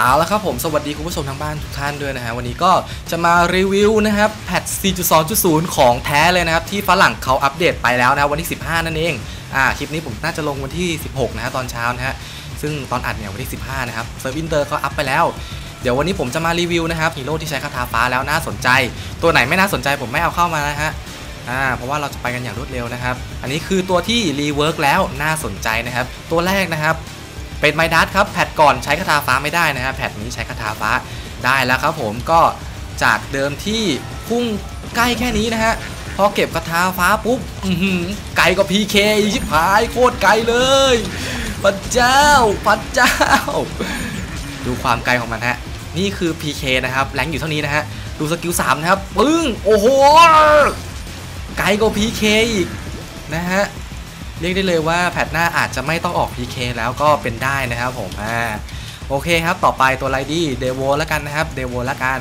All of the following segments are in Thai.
เอาละครับผมสวัสดีคุณผู้ชมทางบ้านทุกท่านด้วยนะฮะวันนี้ก็จะมารีวิวนะครับแพท 4.2.0 ของแท้เลยนะครับที่ฝรั่งเขาอัปเดตไปแล้วนะวันที่15นั่นเองคลิปนี้ผมน่าจะลงวันที่16นะฮะตอนเช้านะฮะซึ่งตอนอัดเนี่ยวันที่15นะครับเซิร์ฟอินเตอร์เขาอัพไปแล้วเดี๋ยววันนี้ผมจะมารีวิวนะครับฮีโร่ที่ใช้คาถาฟ้าแล้วน่าสนใจตัวไหนไม่น่าสนใจผมไม่เอาเข้ามานะฮะเพราะว่าเราจะไปกันอย่างรวดเร็วนะครับอันนี้คือตัวที่รีเวิร์กแล้วน่าสนใจนะครับตัวแรกนะครับเป็นไมดัสครับแพทก่อนใช้คาถาฟ้าไม่ได้นะฮะแพทนี้ใช้คาถาฟ้าได้แล้วครับผมก็จากเดิมที่พุ่งใกล้แค่นี้นะฮะพอเก็บคาถาฟ้าปุ๊บไกลกว่า PK ชิบหายโคตรไกลเลยพระเจ้าดูความไกลของมันฮะนี่คือ PK นะครับแรงอยู่เท่านี้นะฮะดูสกิล3นะครับปึ้งโอ้โหไกลกว่า PK อีกนะฮะเรียกได้เลยว่าแพทหน้าอาจจะไม่ต้องออก PK แล้วก็เป็นได้นะครับผมโอเคครับต่อไปตัวไรดี้เดโวละกันนะครับเดโวละกัน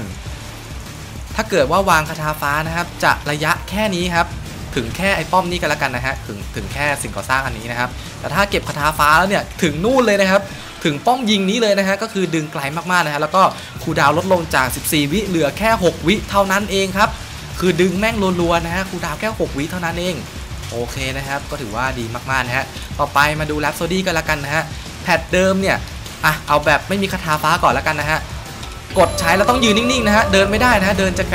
ถ้าเกิดว่าวางคาถาฟ้านะครับจะระยะแค่นี้ครับถึงแค่ไอ้ป้อมนี้กันละกันนะฮะถึงแค่สิ่งก่อสร้างอันนี้นะครับแต่ถ้าเก็บคาถาฟ้าแล้วเนี่ยถึงนู่นเลยนะครับถึงป้อมยิงนี้เลยนะฮะก็คือดึงไกลมากๆนะฮะแล้วก็คูลดาวน์ลดลงจาก14วิเหลือแค่6วิเท่านั้นเองครับคือดึงแม่งรัวๆนะฮะคูลดาวน์แค่6วิเท่านั้นเองโอเคนะครับก็ถือว่าดีมากๆนะฮะต่อไปมาดูแรปโซดี้กันละกันนะฮะแพทเดิมเนี่ยเอาแบบไม่มีคาถาฟ้าก่อนละกันนะฮะกดใช้แล้วต้องยืนนิ่งๆนะฮะเดินไม่ได้นะฮะเดินจะ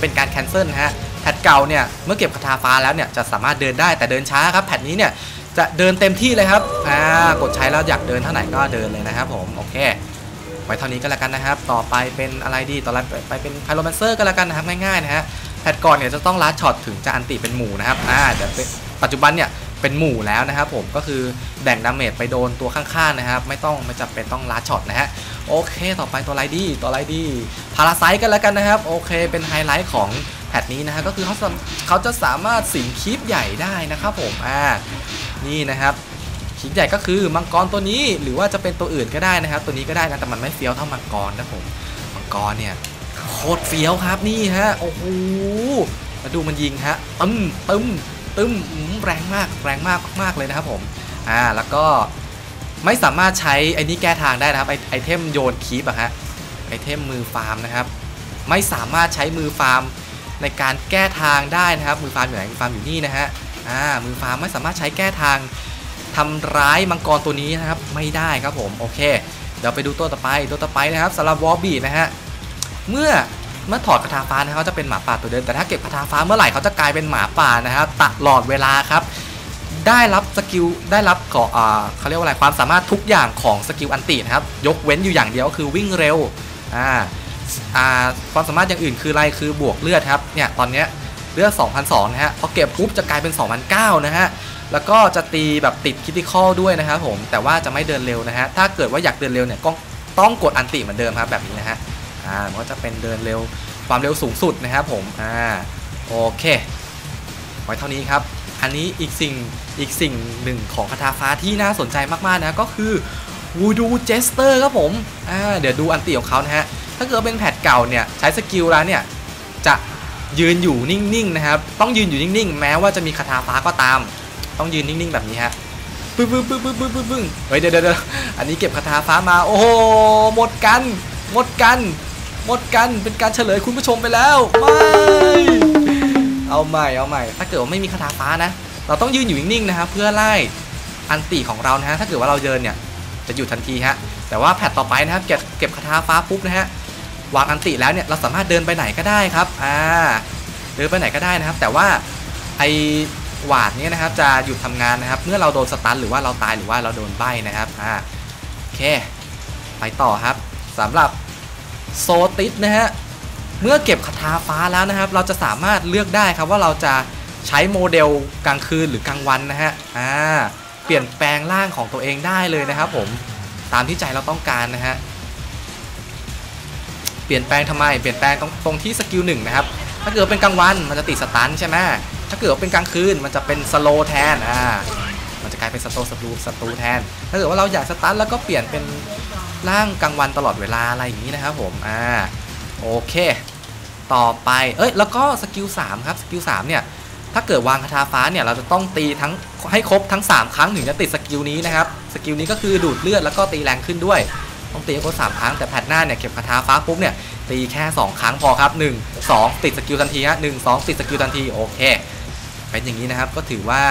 เป็นการแคนเซิลนะฮะแพทเก่าเนี่ยเมื่อเก็บคาถาฟ้าแล้วเนี่ยจะสามารถเดินได้แต่เดินช้าครับแพทนี้เนี่ยจะเดินเต็มที่เลยครับกดใช้แล้วอยากเดินเท่าไหร่ก็เดินเลยนะครับผมโอเคไว้เท่านี้ก็แล้วกันนะครับต่อไปเป็นอะไรดีต่อไปเป็นไพโรแมนเซอร์ก็แล้วกันนะครับง่ายๆนะฮะแพทก่อนเนี่ยจะต้องลัดช็อตถึงจะอันติเป็นหมู่นะครับแต่ปัจจุบันเนี่ยเป็นหมู่แล้วนะครับผมก็คือแบ่งดาเมจไปโดนตัวข้างๆนะครับไม่จำเป็นต้องลัดช็อตนะฮะโอเคต่อไปตัวไรดี้พาราไซต์กันแล้วกันนะครับโอเคเป็นไฮไลท์ของแพทนี้นะฮะก็คือเขาจะสามารถสิงคลิปใหญ่ได้นะครับผมนี่นะครับคลิปใหญ่ก็คือมังกรตัวนี้หรือว่าจะเป็นตัวอื่นก็ได้นะครับตัวนี้ก็ได้นะแต่มันไม่เฟี้ยวเท่ามังกรนะผมมังกรเนี่ยโคตรเฟี้ยวครับนี่ฮะโอ้โหแล้วดูมันยิงฮะตึ้มแรงมากมากเลยนะครับผมแล้วก็ไม่สามารถใช้ไอ้นี่แก้ทางได้นะครับไอเทมโยนคีบอะฮะไอเทมมือฟาร์มนะครับไม่สามารถใช้มือฟาร์มในการแก้ทางได้นะครับมือฟาร์มอยู่ไหนมือฟาร์มอยู่นี่นะฮะมือฟาร์มไม่สามารถใช้แก้ทางทำร้ายมังกรตัวนี้นะครับไม่ได้ครับผมโอเคเดี๋ยวไปดูตัวต่อไปนะครับสำหรับวอลบีนะฮะเมื่อถอดคาถาฟ้านะเขาจะเป็นหมาป่าตัวเดิมแต่ถ้าเก็บคาถาฟ้าเมื่อไหร่เขาจะกลายเป็นหมาป่านะครับตลอดเวลาครับได้รับสกิลได้รับของเขาเรียกว่าอะไรความสามารถทุกอย่างของสกิลอันตินะครับยกเว้นอยู่อย่างเดียวก็คือวิ่งเร็วความสามารถอย่างอื่นคืออะไรคือบวกเลือดครับเนี่ยตอนนี้เลือด 2,200 นะฮะพอเก็บปุ๊บจะกลายเป็น 2,900 นะฮะแล้วก็จะตีแบบติดคริติคอลด้วยนะครับผมแต่ว่าจะไม่เดินเร็วนะฮะถ้าเกิดว่าอยากเดินเร็วเนี่ยต้องกดอันติเหมือนเดิมครับแบบนี้นะฮะมันก็จะเป็นเดินเร็วความเร็วสูงสุดนะครับผมโอเคไว้เท่านี้ครับอันนี้อีกสิ่งหนึ่งของคาถาฟ้าที่น่าสนใจมากๆนะก็คือวูดูเจสเตอร์ครับผมเดี๋ยวดูอันติของเขานะฮะถ้าเกิดเป็นแพทเก่าเนี่ยใช้สกิลแล้วเนี่ยจะยืนอยู่นิ่งๆนะครับต้องยืนอยู่นิ่งๆแม้ว่าจะมีคาถาฟ้าก็ตามต้องยืนนิ่งๆแบบนี้ฮะปึ้งเฮ้ยเดี๋ยวอันนี้เก็บคาถาฟ้ามาโอ้โหหมดกันเป็นการเฉลยคุณผู้ชมไปแล้วเอาใหม่ถ้าเกิดว่าไม่มีคาถาฟ้านะเราต้องยืนอยู่นิ่งๆนะครับเพื่อไล่อันติของเรานะฮะถ้าเกิดว่าเราเดินเนี่ยจะหยุดทันทีฮะแต่ว่าแพทต่อไปนะครับเก็บคาถาฟ้าปุ๊บนะฮะวางอันติแล้วเนี่ยเราสามารถเดินไปไหนก็ได้ครับเดินไปไหนก็ได้นะครับแต่ว่าไอหวาดเนี่ยนะครับจะหยุดทำงานนะครับเมื่อเราโดนสตันหรือว่าเราตายหรือว่าเราโดนใบ้นะครับโอเคไปต่อครับสำหรับโซติสนะฮะเมื่อเก็บคาถาฟ้าแล้วนะครับเราจะสามารถเลือกได้ครับว่าเราจะใช้โมเดลกลางคืนหรือกลางวันนะฮะเปลี่ยนแปลงร่างของตัวเองได้เลยนะครับผมตามที่ใจเราต้องการนะฮะเปลี่ยนแปลงทำไมเปลี่ยนแปลงตรงที่สกิล1นะครับถ้าเกิดเป็นกลางวันมันจะติดสตันใช่ไหมถ้าเกิดเป็นกลางคืนมันจะเป็นสโลแทนมันจะกลายเป็นสโตแทนถ้าเกิดว่าเราอยากสตันแล้วก็เปลี่ยนเป็นร่างกลางวันตลอดเวลาอะไรอย่างนี้นะครับผมโอเคต่อไปแล้วก็สกิล3ครับสกิล3เนี่ยถ้าเกิดวางคาถาฟ้าเนี่ยเราจะต้องตีทั้งให้ครบทั้ง3ครั้งถึงจะติดสกิลนี้นะครับสกิลนี้ก็คือดูดเลือดแล้วก็ตีแรงขึ้นด้วย ต้องตีให้ครบ3ครั้งแต่แพทหน้าเนี่ยเก็บคาถาฟ้าปุ๊บเนี่ยตีแค่2ครั้งพอครับ1 2ติดสกิลทันทีฮะ1 2ติดสกิลทันทีโอเคเป็นอย่างนี้นะครับก็ถือว่า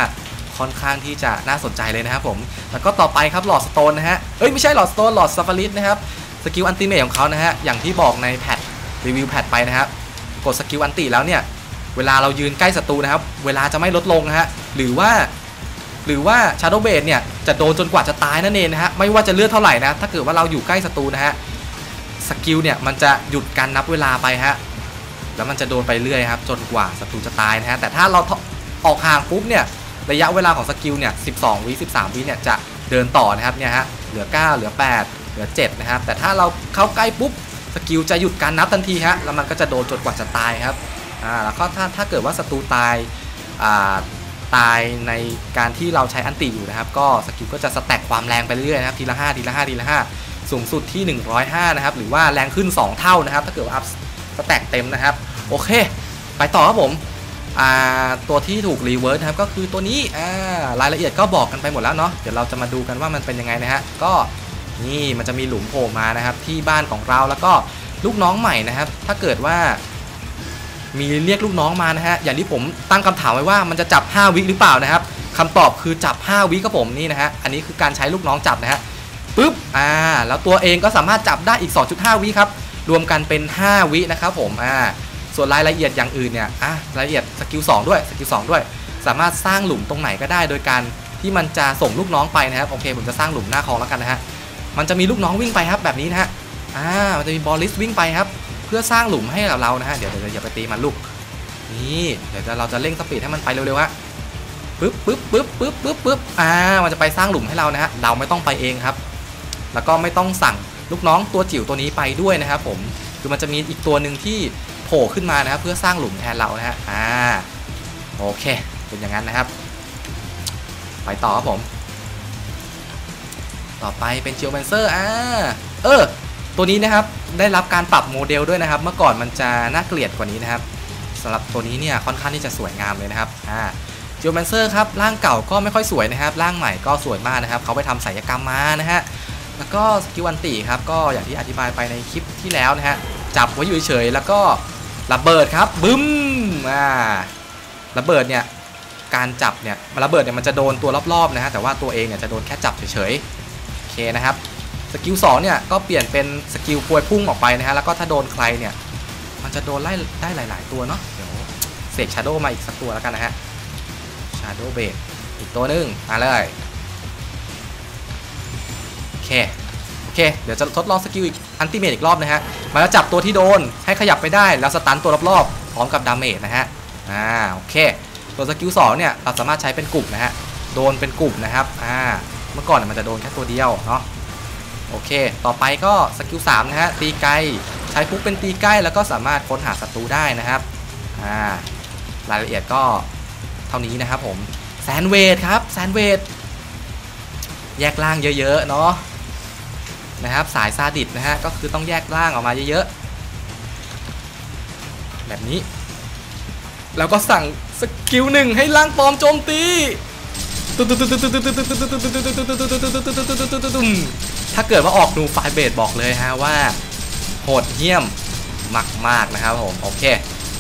ค่อนข้างที่จะน่าสนใจเลยนะครับผมแล้วก็ต่อไปครับหลอดสโตนนะฮะเอ้ยไม่ใช่หลอดสโตนหลอดซาฟาริสนะครับสกิลอันติเมทของเขานะฮะอย่างที่บอกในแพทรีวิวแพทไปนะครับกดสกิลอันติแล้วเนี่ยเวลาเรายืนใกล้ศัตรูนะครับเวลาจะไม่ลดลงนะฮะหรือว่า Shadow Blade เนี่ยจะโดนจนกว่าจะตายนั่นเองนะฮะไม่ว่าจะเลือดเท่าไหร่นะถ้าเกิดว่าเราอยู่ใกล้ศัตรูนะฮะสกิลเนี่ยมันจะหยุดการนับเวลาไปฮะแล้วมันจะโดนไปเรื่อยครับจนกว่าศัตรูจะตายนะฮะแต่ถ้าเราออกห่างปุ๊บเนี่ยระยะเวลาของสกิลเนี่ย12วิ13วิเนี่ยจะเดินต่อนะครับเนี่ยฮะเหลือ9เหลือ8เหลือ7นะครับแต่ถ้าเราเข้าใกล้ปุ๊บสกิลจะหยุดการนับทันทีฮะแล้วมันก็จะโดนจนกว่าจะตายครับแล้วก็ถ้าเกิดว่าศัตรูตายในการที่เราใช้อันติอยู่นะครับก็สกิลก็จะสแต็กความแรงไปเรื่อยๆนะครับทีละ5ทีละ5ทีละ5สูงสุดที่105นะครับหรือว่าแรงขึ้น2เท่านะครับถ้าเกิดว่าอัพสแต็กเต็มนะครับโอเคไปต่อครับผมตัวที่ถูกรีเวิร์สนะครับก็คือตัวนี้รายละเอียดก็บอกกันไปหมดแล้วเนาะเดี๋ยวเราจะมาดูกันว่ามันเป็นยังไงนะฮะก็นี่มันจะมีหลุมโผล่มานะครับที่บ้านของเราแล้วก็ลูกน้องใหม่นะครับถ้าเกิดว่ามีเรียกลูกน้องมานะฮะอย่างที่ผมตั้งคำถามไว้ว่ามันจะจับ5วิหรือเปล่านะครับคำตอบคือจับ5วิครับผมนี่นะฮะอันนี้คือการใช้ลูกน้องจับนะฮะปึ๊บแล้วตัวเองก็สามารถจับได้อีก 2.5 วิครับรวมกันเป็น5วินะครับผมส่วนรายละเอียดอย่างอื่นเนี่ยรายละเอียดสกิล2ด้วยสกิล2ด้วยสามารถสร้างหลุมตรงไหนก็ได้โดยการที่มันจะส่งลูกน้องไปนะครับโอเคผมจะสร้างหลุมหน้าคลองแล้วกันนะฮะมันจะมีลูกน้องวิ่งไปครับแบบนี้นะฮะมันจะมีบอลลิสวิ่งไปครับเพื่อสร้างหลุมให้กับเรานะฮะเดี๋ยวอย่าไปตีมันลูกนี่เดี๋ยวเราจะเร่งสปีดให้มันไปเร็วๆฮะปึ๊บปึ๊บปึ๊บปึ๊บปึ๊บปึ๊บมันจะไปสร้างหลุมให้เรานะฮะเราไม่ต้องไปเองครับแล้วก็ไม่ต้องสั่งลูกน้องตัวจิ๋วตัวนี้ไปด้วยนะครับผมคือมันจะมีอีกตัวหนึ่งที่โผล่ขึ้นมานะครับเพื่อสร้างหลุมแทนเรานะฮะโอเคเป็นอย่างนั้นนะครับไปต่อครับผมต่อไปเป็นจิโอแมนเซอร์ตัวนี้นะครับได้รับการปรับโมเดลด้วยนะครับเมื่อก่อนมันจะน่าเกลียดกว่านี้นะครับสำหรับตัวนี้เนี่ยค่อนข้างที่จะสวยงามเลยนะครับจิโอแมนเซอร์ครับร่างเก่าก็ไม่ค่อยสวยนะครับร่างใหม่ก็สวยมากนะครับเขาไปทำศัลยกรรมมานะฮะแล้วก็สกิลอันติครับก็อย่างที่อธิบายไปในคลิปที่แล้วนะฮะจับไว้อยู่เฉยๆแล้วก็ระเบิดครับบึ้มระเบิดเนี่ยการจับเนี่ยระเบิดเนี่ยมันจะโดนตัวรอบๆนะฮะแต่ว่าตัวเองเนี่ยจะโดนแค่จับเฉยๆโอเคนะครับสกิล2เนี่ยก็เปลี่ยนเป็นสกิลพวยพุ่งออกไปนะฮะแล้วก็ถ้าโดนใครเนี่ยมันจะโดนไล่ได้หลายๆตัวเนาะเดี๋ยวเสกชาโดว์มาอีกสักตัวแล้วกันนะฮะชาโดว์เบดอีกตัวนึงเลยโอเคเดี๋ยวจะทดลองสกิลอีกอันติเมทอีกรอบนะฮะมาแล้วจับตัวที่โดนให้ขยับไปได้แล้วสตันตัวรอบๆพร้อมกับดาเมจนะฮะโอเคตัวสกิล2เนี่ยเราสามารถใช้เป็นกลุ่มนะฮะโดนเป็นกลุ่มนะครับเมื่อก่อนมันจะโดนแค่ตัวเดียวเนาะโอเคต่อไปก็สกิล3นะฮะตีไกลใช้ปุ๊บเป็นตีใกล้แล้วก็สามารถค้นหาศัตรูได้นะครับรายละเอียดก็เท่านี้นะครับผมแซนเวทครับแซนเวทแยกล่างเยอะๆเนาะนะครับสายซาดิสนะฮะก็คือต้องแยกล่างออกมาเยอะๆแบบนี้แล้วก็สั่งสกิล1ให้ล่างปลอมโจมตีถ้าเกิดว่าออกนูไฟเบดบอกเลยฮะว่าโหดเหี้ยมมากๆนะครับผมโอเค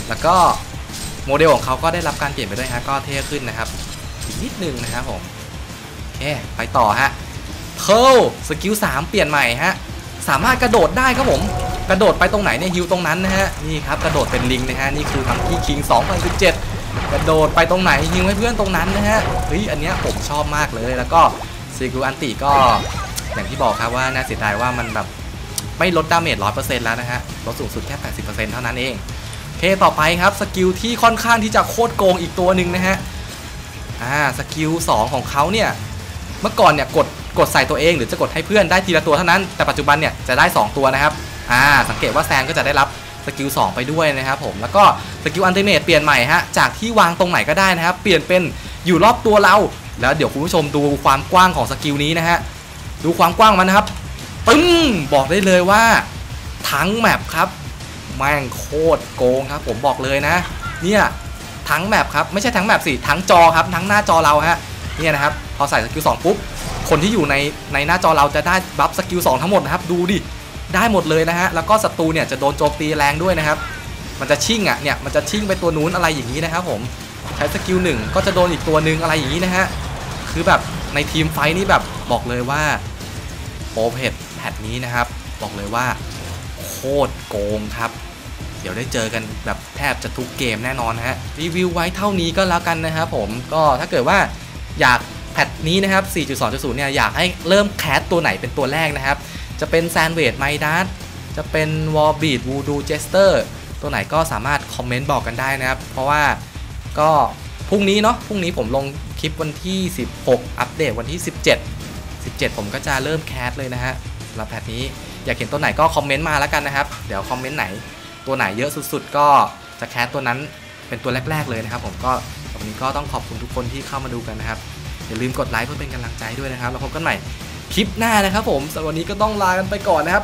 แล้วก็โมเดลของเขาก็ได้รับการเปลี่ยนไปด้วยฮะก็เท่ขึ้นนะครับอีกนิดนึงนะครับผมโอเคไปต่อฮะเคิลสกิล3เปลี่ยนใหม่ฮะสามารถกระโดดได้ครับผมกระโดดไปตรงไหนเนี่ยฮิวตรงนั้นนะฮะนี่ครับกระโดดเป็นลิงนะฮะนี่คือทำที่คิง2017กระโดดไปตรงไหนฮิวให้เพื่อนตรงนั้นนะฮะเฮ้ยอันเนี้ยผมชอบมากเลยแล้วก็สกิลอันติก็อย่างที่บอกครับว่าน่าเสียดายว่ามันแบบไม่ลดดาเมจ 100% แล้วนะฮะลดสูงสุดแค่ 80% เท่านั้นเองโอเคต่อไปครับสกิลที่ค่อนข้างที่จะโคตรโกงอีกตัวหนึ่งนะฮะสกิล2ของเขาเนี่ยเมื่อก่อนเนี่ยกดใส่ตัวเองหรือจะกดให้เพื่อนได้ทีละตัวเท่านั้นแต่ปัจจุบันเนี่ยจะได้2ตัวนะครับสังเกตว่าแซนก็จะได้รับสกิล2ไปด้วยนะครับผมแล้วก็สกิลอันติเมทเปลี่ยนใหม่ฮะจากที่วางตรงไหนก็ได้นะครับเปลี่ยนเป็นอยู่รอบตัวเราแล้วเดี๋ยวคุณผู้ชมดูความกว้างของสกิลนี้นะฮะดูความกว้างมันนะครับปึ้งบอกได้เลยว่าทั้งแมปครับแม่งโคตรโกงครับผมบอกเลยนะเนี่ยทั้งแมปครับไม่ใช่ทั้งแมปสิทั้งจอครับทั้งหน้าจอเราฮะเนี่ยนะครับพอใส่สกิล2ปุ๊บโค คนที่อยู่ในหน้าจอเราจะได้บัฟสกิล2ทั้งหมดนะครับดูดิได้หมดเลยนะฮะแล้วก็ศัตรูเนี่ยจะโดนโจมตีแรงด้วยนะครับมันจะชิ่งอ่ะเนี่ยมันจะชิ่งไปตัวนู้นอะไรอย่างนี้นะครับผมใช้สกิล1ก็จะโดนอีกตัวนึงอะไรอย่างนี้นะฮะคือแบบในทีมไฟนี่แบบบอกเลยว่าโปรเพจแพทนี้นะครับบอกเลยว่าโคตรโกงครับเดี๋ยวได้เจอกันแบบแทบจะทุกเกมแน่นอนฮะรีวิวไว้เท่านี้ก็แล้วกันนะครับผมก็ถ้าเกิดว่าอยากแพทนี้นะครับ 4.2.0 เนี่ยอยากให้เริ่มแคสตัวไหนเป็นตัวแรกนะครับจะเป็นแซนเวดไมดัสจะเป็นวอลบีดวูดูเจสเตอร์ตัวไหนก็สามารถคอมเมนต์บอกกันได้นะครับเพราะว่าก็พรุ่งนี้เนาะพรุ่งนี้ผมลงคลิปวันที่16อัปเดตวันที่17ผมก็จะเริ่มแคสเลยนะฮะสำหรับแพทนี้อยากเห็นตัวไหนก็คอมเมนต์มาแล้วกันนะครับเดี๋ยวคอมเมนต์ไหนตัวไหนเยอะสุดๆก็จะแคสตัวนั้นเป็นตัวแรกๆเลยนะครับผมก็วันนี้ก็ต้องขอบคุณทุกคนที่เข้ามาดูกันนะครับอย่าลืมกดไลค์เพื่อเป็นกำลังใจด้วยนะครับแล้วพบกันใหม่คลิปหน้านะครับผมสำหรับวันนี้ก็ต้องลากันไปก่อนนะครับ